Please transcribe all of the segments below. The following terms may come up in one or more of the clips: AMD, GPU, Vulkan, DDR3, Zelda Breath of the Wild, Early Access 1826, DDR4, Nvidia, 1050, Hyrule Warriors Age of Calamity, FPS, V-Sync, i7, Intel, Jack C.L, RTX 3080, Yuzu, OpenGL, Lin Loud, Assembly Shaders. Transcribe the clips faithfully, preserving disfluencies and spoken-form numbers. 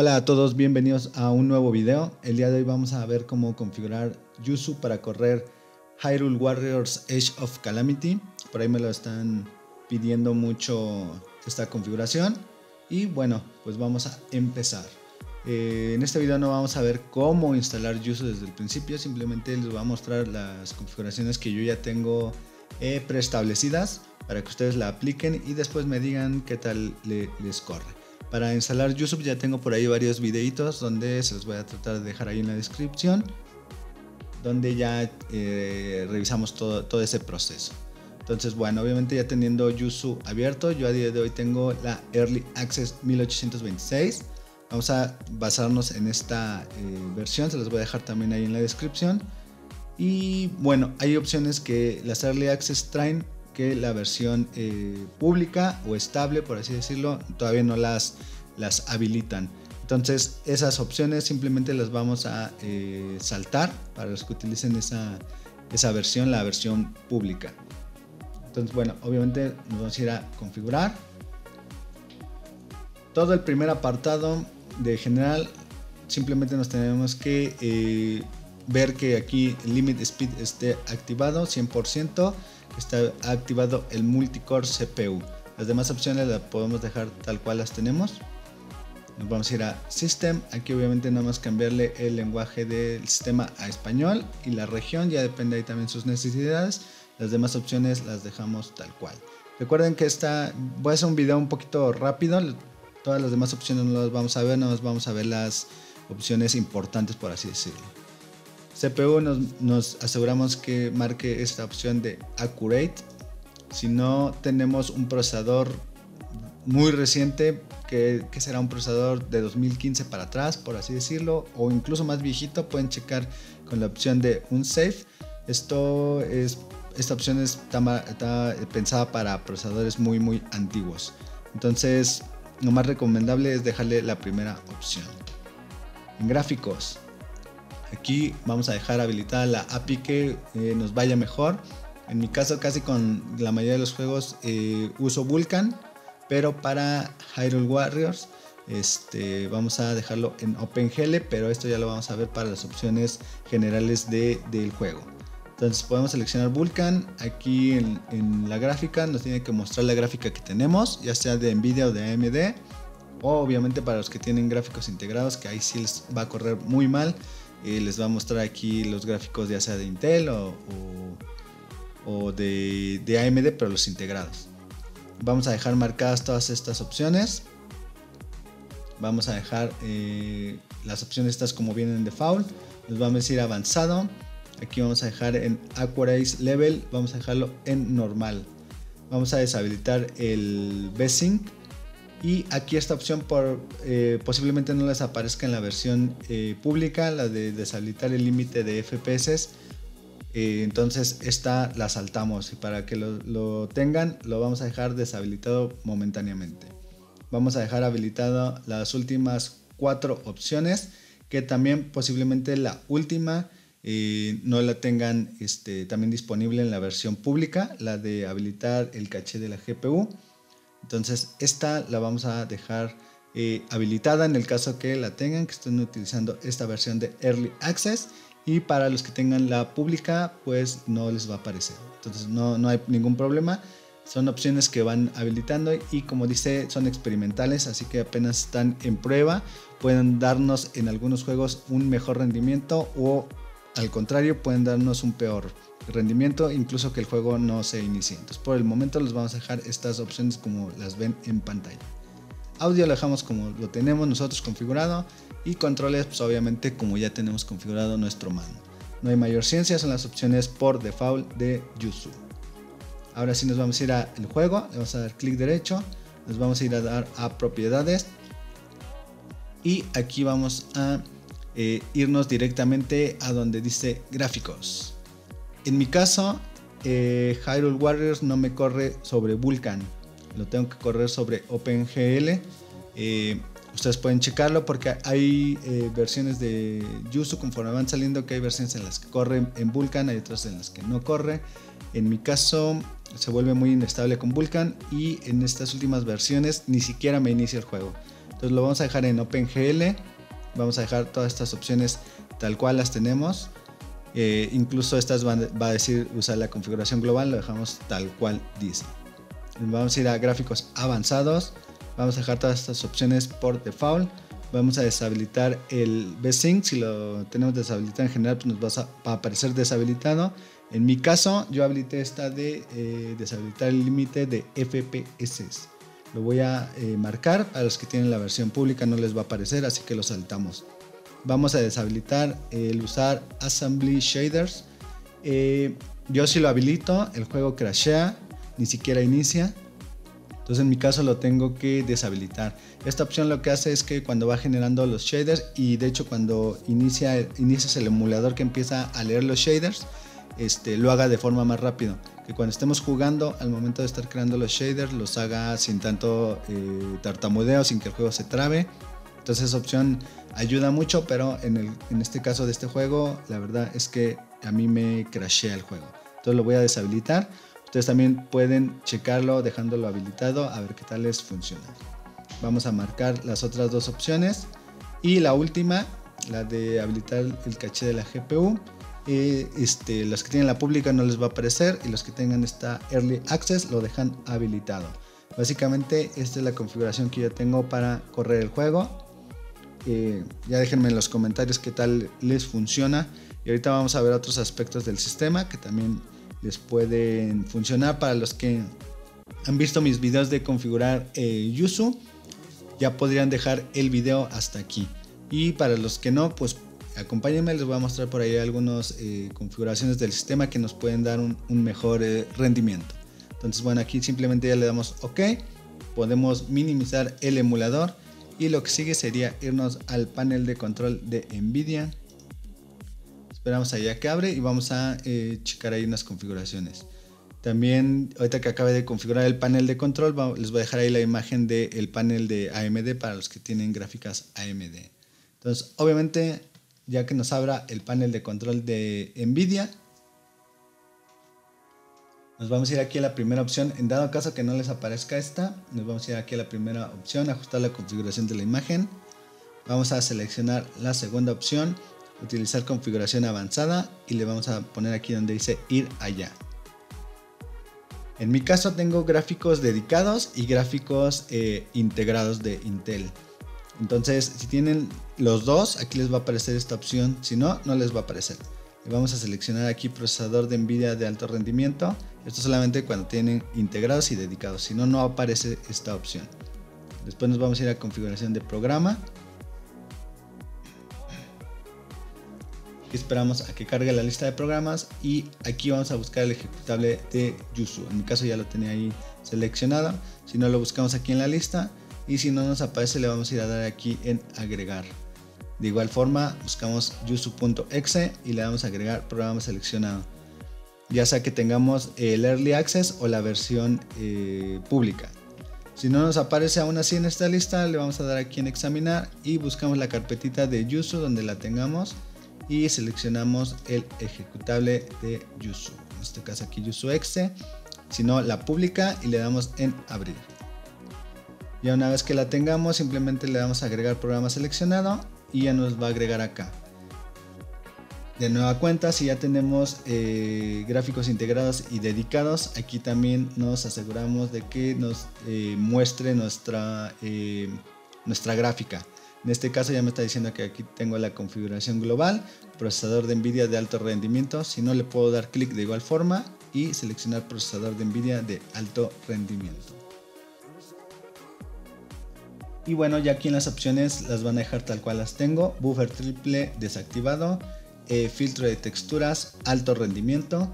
Hola a todos, bienvenidos a un nuevo video. El día de hoy vamos a ver cómo configurar Yuzu para correr Hyrule Warriors Age of Calamity. Por ahí me lo están pidiendo mucho esta configuración. Y bueno, pues vamos a empezar. Eh, en este video no vamos a ver cómo instalar Yuzu desde el principio. Simplemente les voy a mostrar las configuraciones que yo ya tengo eh, preestablecidas para que ustedes la apliquen y después me digan qué tal le, les corre. Para instalar Yuzu ya tengo por ahí varios videitos donde se los voy a tratar de dejar ahí en la descripción, donde ya eh, revisamos todo, todo ese proceso. Entonces bueno, obviamente ya teniendo Yuzu abierto, yo a día de hoy tengo la Early Access mil ochocientos veintiséis. Vamos a basarnos en esta eh, versión, se los voy a dejar también ahí en la descripción. Y bueno, hay opciones que las Early Access traen, que la versión eh, pública o estable, por así decirlo, todavía no las, las habilitan. Entonces esas opciones simplemente las vamos a eh, saltar para los que utilicen esa, esa versión, la versión pública. Entonces bueno, obviamente nos vamos a ir a configurar. Todo el primer apartado de general, simplemente nos tenemos que eh, ver que aquí el Limit Speed esté activado cien por ciento. Está activado el multicore C P U. Las demás opciones las podemos dejar tal cual las tenemos. Nos vamos a ir a System. Aquí obviamente nada más cambiarle el lenguaje del sistema a español y la región. Ya depende ahí también sus necesidades. Las demás opciones las dejamos tal cual. Recuerden que esta, voy a hacer un video un poquito rápido. Todas las demás opciones no las vamos a ver. Nada más vamos a ver las opciones importantes, por así decirlo. C P U nos, nos aseguramos que marque esta opción de Accurate. Si no tenemos un procesador muy reciente, que, que será un procesador de dos mil quince para atrás, por así decirlo, o incluso más viejito, pueden checar con la opción de Unsafe. Esto es, esta opción está, está pensada para procesadores muy muy antiguos. Entonces lo más recomendable es dejarle la primera opción. En gráficos, aquí vamos a dejar habilitada la A P I que eh, nos vaya mejor. En mi caso, casi con la mayoría de los juegos eh, uso Vulkan, pero para Hyrule Warriors este, vamos a dejarlo en OpenGL, pero esto ya lo vamos a ver para las opciones generales de, del juego. Entonces podemos seleccionar Vulkan. Aquí en, en la gráfica nos tiene que mostrar la gráfica que tenemos, ya sea de Nvidia o de A M D, o obviamente para los que tienen gráficos integrados, que ahí sí les va a correr muy mal. Eh, les va a mostrar aquí los gráficos ya sea de Intel o, o, o de, de A M D, pero los integrados. Vamos a dejar marcadas todas estas opciones. Vamos a dejar eh, las opciones estas como vienen de default. Nos vamos a decir avanzado. Aquí vamos a dejar en Accuracy Level, vamos a dejarlo en normal. Vamos a deshabilitar el V-Sync. Y aquí esta opción por, eh, posiblemente no les aparezca en la versión eh, pública, la de deshabilitar el límite de F P S. Eh, entonces esta la saltamos y para que lo, lo tengan lo vamos a dejar deshabilitado momentáneamente. Vamos a dejar habilitado las últimas cuatro opciones, que también posiblemente la última eh, no la tengan este, también disponible en la versión pública, la de habilitar el caché de la G P U. Entonces esta la vamos a dejar eh, habilitada en el caso que la tengan, que estén utilizando esta versión de Early Access, y para los que tengan la pública pues no les va a aparecer. Entonces no, no hay ningún problema, son opciones que van habilitando y, como dice, son experimentales, así que apenas están en prueba. Pueden darnos en algunos juegos un mejor rendimiento o al contrario pueden darnos un peor rendimiento, incluso que el juego no se inicie. Entonces por el momento les vamos a dejar estas opciones como las ven en pantalla. Audio lo dejamos como lo tenemos nosotros configurado, y controles pues obviamente como ya tenemos configurado nuestro mando. No hay mayor ciencia, son las opciones por default de Yuzu. Ahora sí nos vamos a ir al juego, le vamos a dar clic derecho, nos vamos a ir a dar a propiedades y aquí vamos a eh, irnos directamente a donde dice gráficos. En mi caso, eh, Hyrule Warriors no me corre sobre Vulkan, lo tengo que correr sobre OpenGL. Eh, ustedes pueden checarlo porque hay eh, versiones de Yuzu conforme van saliendo, que hay versiones en las que corre en Vulkan, hay otras en las que no corre. En mi caso se vuelve muy inestable con Vulkan y en estas últimas versiones ni siquiera me inicia el juego. Entonces lo vamos a dejar en OpenGL, vamos a dejar todas estas opciones tal cual las tenemos. Eh, incluso estas van, va a decir usar la configuración global, lo dejamos tal cual dice. Vamos a ir a gráficos avanzados, vamos a dejar todas estas opciones por default. Vamos a deshabilitar el V-Sync, si lo tenemos deshabilitado en general, pues nos va a aparecer deshabilitado. En mi caso, yo habilité esta de eh, deshabilitar el límite de F P S. Lo voy a eh, marcar, a los que tienen la versión pública no les va a aparecer, así que lo saltamos. Vamos a deshabilitar el usar Assembly Shaders. Eh, yo si lo habilito, el juego crashea, ni siquiera inicia. Entonces en mi caso lo tengo que deshabilitar. Esta opción lo que hace es que cuando va generando los shaders, y de hecho cuando inicia, inicias el emulador que empieza a leer los shaders, este, lo haga de forma más rápido. Que cuando estemos jugando, al momento de estar creando los shaders, los haga sin tanto eh, tartamudeo, sin que el juego se trabe. Entonces esa opción ayuda mucho, pero en, el, en este caso de este juego, la verdad es que a mí me crashea el juego. Entonces lo voy a deshabilitar. Ustedes también pueden checarlo dejándolo habilitado a ver qué tal les funciona. Vamos a marcar las otras dos opciones y la última, la de habilitar el caché de la G P U. Eh, este, los que tienen la pública no les va a aparecer, y los que tengan esta Early Access lo dejan habilitado. Básicamente esta es la configuración que yo tengo para correr el juego. Eh, ya déjenme en los comentarios qué tal les funciona, y ahorita vamos a ver otros aspectos del sistema que también les pueden funcionar. Para los que han visto mis videos de configurar eh, Yuzu, ya podrían dejar el video hasta aquí, y para los que no, pues acompáñenme, les voy a mostrar por ahí algunas eh, configuraciones del sistema que nos pueden dar un, un mejor eh, rendimiento. Entonces bueno, aquí simplemente ya le damos OK, podemos minimizar el emulador, y lo que sigue sería irnos al panel de control de Nvidia. Esperamos allá que abre y vamos a eh, checar ahí unas configuraciones. También ahorita que acabe de configurar el panel de control, les voy a dejar ahí la imagen del panel de A M D para los que tienen gráficas A M D. Entonces obviamente ya que nos abra el panel de control de Nvidia, nos vamos a ir aquí a la primera opción. En dado caso que no les aparezca esta, nos vamos a ir aquí a la primera opción, ajustar la configuración de la imagen. Vamos a seleccionar la segunda opción, utilizar configuración avanzada, y le vamos a poner aquí donde dice ir allá. En mi caso tengo gráficos dedicados y gráficos eh, integrados de Intel. Entonces si tienen los dos, aquí les va a aparecer esta opción, si no, no les va a aparecer. Le vamos a seleccionar aquí procesador de Nvidia de alto rendimiento. Esto solamente cuando tienen integrados y dedicados, si no, no aparece esta opción. Después nos vamos a ir a configuración de programa. Esperamos a que cargue la lista de programas, y aquí vamos a buscar el ejecutable de Yuzu. En mi caso ya lo tenía ahí seleccionado. Si no, lo buscamos aquí en la lista, y si no nos aparece, le vamos a ir a dar aquí en agregar. De igual forma buscamos yuzu punto exe y le damos a agregar programa seleccionado, ya sea que tengamos el Early Access o la versión eh, pública. Si no nos aparece aún así en esta lista, le vamos a dar aquí en examinar, y buscamos la carpetita de Yuzu donde la tengamos, y seleccionamos el ejecutable de Yuzu, en este caso aquí yuzu exe, si no la pública, y le damos en abrir. Ya una vez que la tengamos, simplemente le damos a agregar programa seleccionado, y ya nos va a agregar acá. De nueva cuenta, si ya tenemos eh, gráficos integrados y dedicados, aquí también nos aseguramos de que nos eh, muestre nuestra, eh, nuestra gráfica. En este caso ya me está diciendo que aquí tengo la configuración global, procesador de Nvidia de alto rendimiento. Si no, le puedo dar clic de igual forma y seleccionar procesador de Nvidia de alto rendimiento. Y bueno, ya aquí en las opciones las van a dejar tal cual las tengo. Buffer triple desactivado, eh, filtro de texturas alto rendimiento,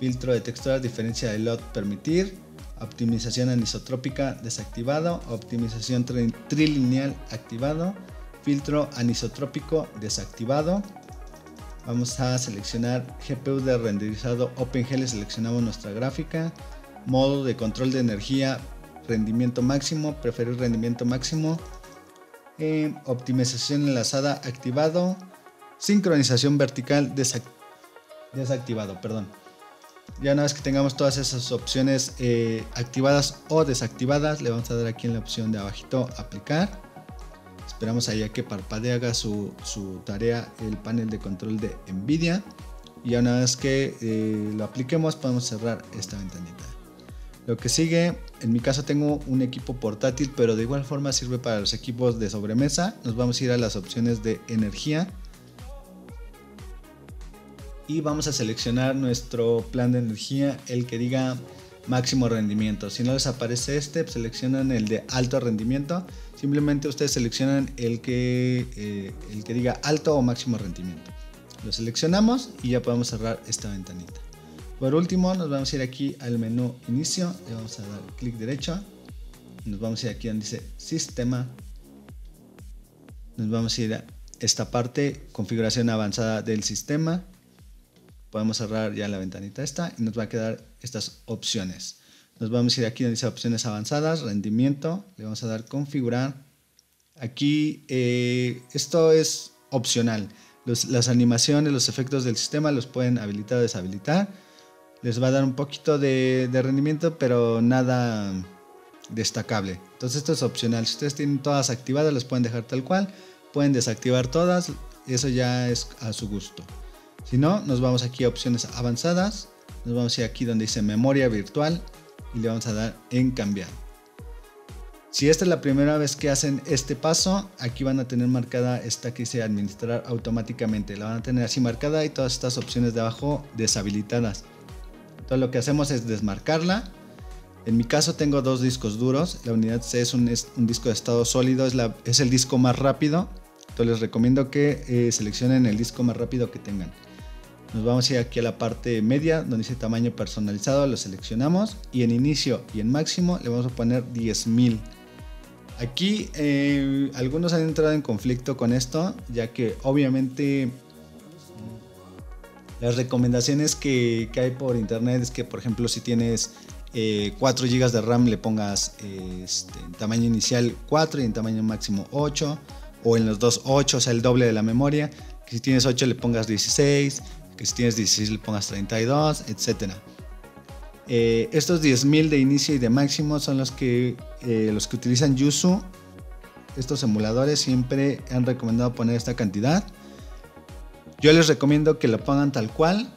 filtro de texturas diferencia de lot permitir, optimización anisotrópica desactivado, optimización tri trilineal activado, filtro anisotrópico desactivado. Vamos a seleccionar G P U de renderizado OpenGL, seleccionamos nuestra gráfica, modo de control de energía, rendimiento máximo, preferir rendimiento máximo, eh, optimización enlazada activado, sincronización vertical desact desactivado, perdón. Ya una vez que tengamos todas esas opciones eh, activadas o desactivadas, le vamos a dar aquí en la opción de abajito aplicar. Esperamos ahí a que parpadee, haga su, su tarea el panel de control de Nvidia. Y una vez que eh, lo apliquemos, podemos cerrar esta ventanita. Lo que sigue, en mi caso tengo un equipo portátil, pero de igual forma sirve para los equipos de sobremesa. Nos vamos a ir a las opciones de energía. Y vamos a seleccionar nuestro plan de energía, el que diga máximo rendimiento. Si no les aparece este, seleccionan el de alto rendimiento. Simplemente ustedes seleccionan el que, eh, el que diga alto o máximo rendimiento. Lo seleccionamos y ya podemos cerrar esta ventanita. Por último, nos vamos a ir aquí al menú inicio, le vamos a dar clic derecho, nos vamos a ir aquí donde dice sistema, nos vamos a ir a esta parte, configuración avanzada del sistema. Podemos cerrar ya la ventanita esta y nos va a quedar estas opciones. Nos vamos a ir aquí donde dice opciones avanzadas, rendimiento, le vamos a dar configurar. Aquí eh, esto es opcional. Los, las animaciones, los efectos del sistema los pueden habilitar o deshabilitar. Les va a dar un poquito de, de rendimiento, pero nada destacable. Entonces esto es opcional. Si ustedes tienen todas activadas, las pueden dejar tal cual. Pueden desactivar todas. Eso ya es a su gusto. Si no, nos vamos aquí a opciones avanzadas. Nos vamos a ir aquí donde dice memoria virtual. Y le vamos a dar en cambiar. Si esta es la primera vez que hacen este paso, aquí van a tener marcada esta que dice administrar automáticamente. La van a tener así marcada y todas estas opciones de abajo deshabilitadas. Entonces lo que hacemos es desmarcarla. En mi caso tengo dos discos duros. La unidad C es un, es un disco de estado sólido, es, la, es el disco más rápido. Entonces les recomiendo que eh, seleccionen el disco más rápido que tengan. Nos vamos a ir aquí a la parte media donde dice tamaño personalizado, lo seleccionamos. Y en inicio y en máximo le vamos a poner diez mil. Aquí eh, algunos han entrado en conflicto con esto, ya que obviamente las recomendaciones que, que hay por internet es que, por ejemplo, si tienes eh, cuatro gigas de RAM le pongas eh, este, en tamaño inicial cuatro y en tamaño máximo ocho, o en los dos ocho, o sea el doble de la memoria, que si tienes ocho le pongas dieciséis, que si tienes dieciséis le pongas treinta y dos, etcétera. Eh, estos diez mil de inicio y de máximo son los que, eh, los que utilizan Yuzu. Estos emuladores siempre han recomendado poner esta cantidad. Yo les recomiendo que lo pongan tal cual,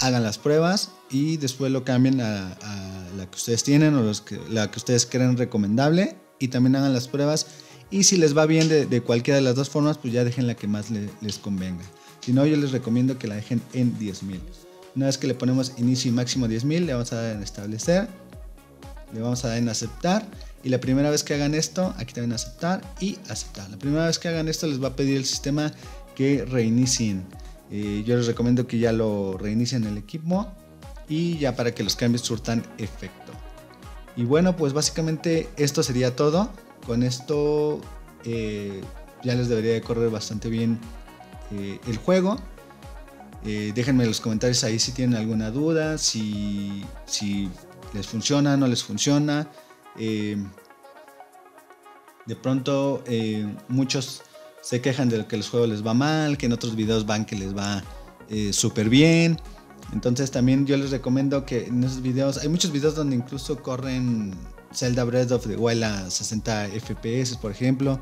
hagan las pruebas y después lo cambien a, a la que ustedes tienen o los que, la que ustedes creen recomendable, y también hagan las pruebas. Y si les va bien de, de cualquiera de las dos formas, pues ya dejen la que más le, les convenga. Si no, yo les recomiendo que la dejen en diez mil. Una vez que le ponemos inicio y máximo diez mil, le vamos a dar en establecer, le vamos a dar en aceptar, y la primera vez que hagan esto, aquí también aceptar y aceptar. La primera vez que hagan esto les va a pedir el sistema que reinicien. Eh, yo les recomiendo que ya lo reinicien el equipo y ya para que los cambios surtan efecto. Y bueno, pues básicamente esto sería todo. Con esto eh, ya les debería de correr bastante bien eh, el juego. Eh, déjenme en los comentarios ahí si tienen alguna duda, si, si les funciona, no les funciona. Eh, de pronto eh, muchos se quejan de que los juegos les va mal, que en otros videos van que les va eh, súper bien. Entonces también yo les recomiendo que en esos videos, hay muchos videos donde incluso corren Zelda Breath of the Wild a sesenta F P S, por ejemplo.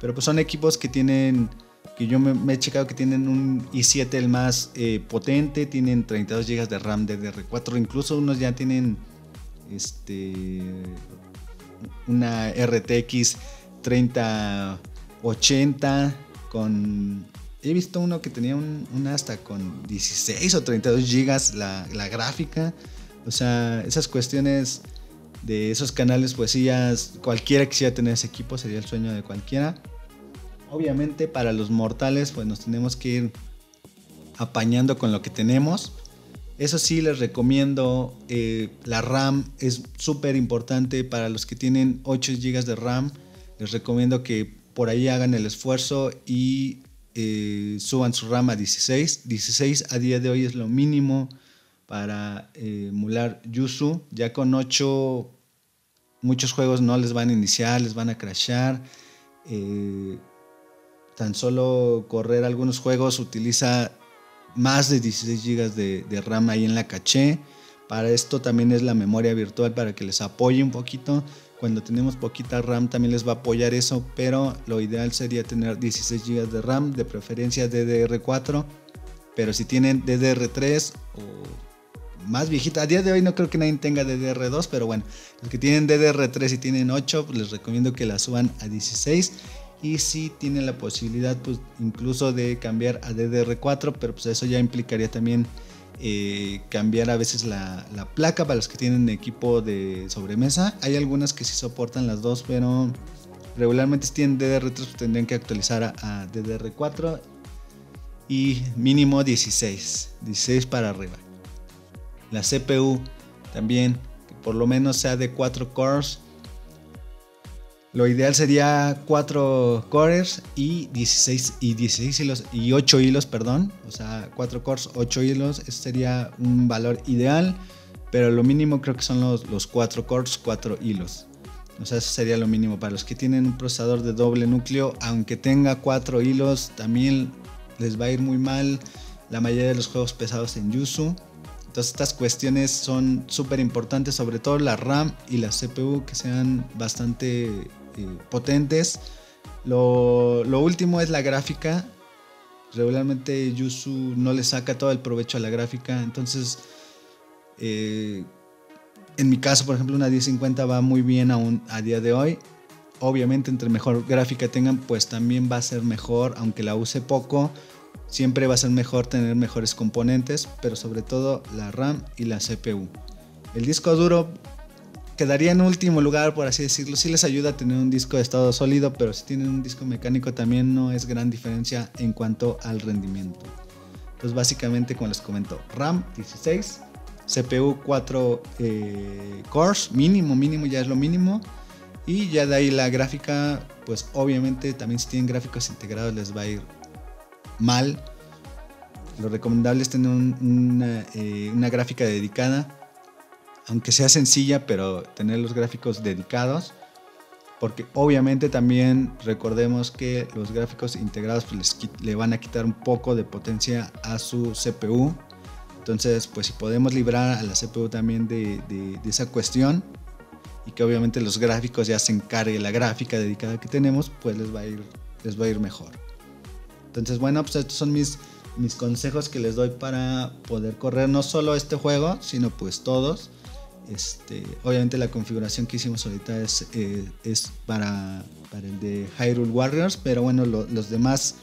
Pero pues son equipos que tienen... que yo me, me he checado que tienen un i siete el más eh, potente, tienen treinta y dos gigas de RAM D D R cuatro, incluso unos ya tienen este, una R T X treinta ochenta con... he visto uno que tenía un, una hasta con dieciséis o treinta y dos gigas la, la gráfica. O sea, esas cuestiones de esos canales, pues sí, ya cualquiera quisiera tener ese equipo, sería el sueño de cualquiera. Obviamente para los mortales pues nos tenemos que ir apañando con lo que tenemos. Eso sí, les recomiendo eh, la RAM es súper importante. Para los que tienen ocho gigas de RAM les recomiendo que por ahí hagan el esfuerzo y eh, suban su RAM a dieciséis. dieciséis a día de hoy es lo mínimo para eh, emular Yuzu. Ya con ocho muchos juegos no les van a iniciar, les van a crashar. eh, Tan solo correr algunos juegos utiliza más de dieciséis gigas de, de RAM ahí en la caché. Para esto también es la memoria virtual, para que les apoye un poquito. Cuando tenemos poquita RAM también les va a apoyar eso, pero lo ideal sería tener dieciséis gigas de RAM, de preferencia D D R cuatro, pero si tienen D D R tres o más viejita, a día de hoy no creo que nadie tenga D D R dos, pero bueno, los que tienen D D R tres y tienen ocho, pues les recomiendo que la suban a dieciséis. Y si tienen la posibilidad, pues incluso de cambiar a D D R cuatro, pero pues eso ya implicaría también eh, cambiar a veces la, la placa para los que tienen equipo de sobremesa. Hay algunas que sí soportan las dos, pero regularmente si tienen D D R tres pues tendrían que actualizar a, a D D R cuatro y mínimo dieciséis, dieciséis para arriba. La C P U también, que por lo menos sea de cuatro cores. Lo ideal sería cuatro cores y dieciséis y dieciséis hilos y ocho hilos, perdón, o sea, cuatro cores, ocho hilos, ese sería un valor ideal, pero lo mínimo creo que son los, los cuatro cores, cuatro hilos. O sea, eso sería lo mínimo para los que tienen un procesador de doble núcleo, aunque tenga cuatro hilos, también les va a ir muy mal la mayoría de los juegos pesados en Yuzu. Entonces estas cuestiones son súper importantes, sobre todo la RAM y la C P U, que sean bastante eh, potentes. Lo, lo último es la gráfica. Regularmente Yuzu no le saca todo el provecho a la gráfica. Entonces, eh, en mi caso, por ejemplo, una diez cincuenta va muy bien aún a día de hoy. Obviamente, entre mejor gráfica tengan, pues también va a ser mejor, aunque la use poco. Siempre va a ser mejor tener mejores componentes, pero sobre todo la RAM y la C P U. El disco duro quedaría en último lugar, por así decirlo. Sí les ayuda a tener un disco de estado sólido, pero si tienen un disco mecánico también no es gran diferencia en cuanto al rendimiento. Entonces básicamente, como les comento, RAM dieciséis, C P U cuatro eh, cores, mínimo, mínimo ya es lo mínimo. Y ya de ahí la gráfica, pues obviamente también si tienen gráficos integrados les va a ir mal. Lo recomendable es tener un, una, eh, una gráfica dedicada, aunque sea sencilla, pero tener los gráficos dedicados, porque obviamente también recordemos que los gráficos integrados pues, les, le van a quitar un poco de potencia a su C P U. Entonces pues si podemos librar a la C P U también de, de, de esa cuestión, y que obviamente los gráficos ya se encargue la gráfica dedicada que tenemos, pues les va a ir, les va a ir mejor. Entonces bueno, pues estos son mis, mis consejos que les doy para poder correr no solo este juego, sino pues todos. Este, obviamente la configuración que hicimos ahorita es, eh, es para, para el de Hyrule Warriors, pero bueno, lo, los demás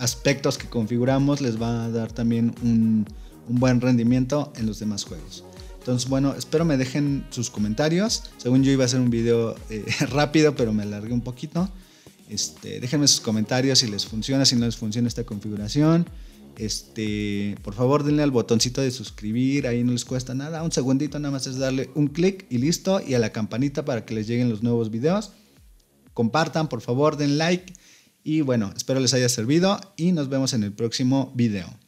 aspectos que configuramos les va a dar también un, un buen rendimiento en los demás juegos. Entonces bueno, espero me dejen sus comentarios. Según yo iba a hacer un video eh, rápido, pero me alargué un poquito. Este, déjenme sus comentarios si les funciona, si no les funciona esta configuración. Este, por favor denle al botoncito de suscribir, ahí no les cuesta nada, un segundito nada más es darle un clic y listo, y a la campanita para que les lleguen los nuevos videos. Compartan, por favor, den like, y bueno, espero les haya servido y nos vemos en el próximo video.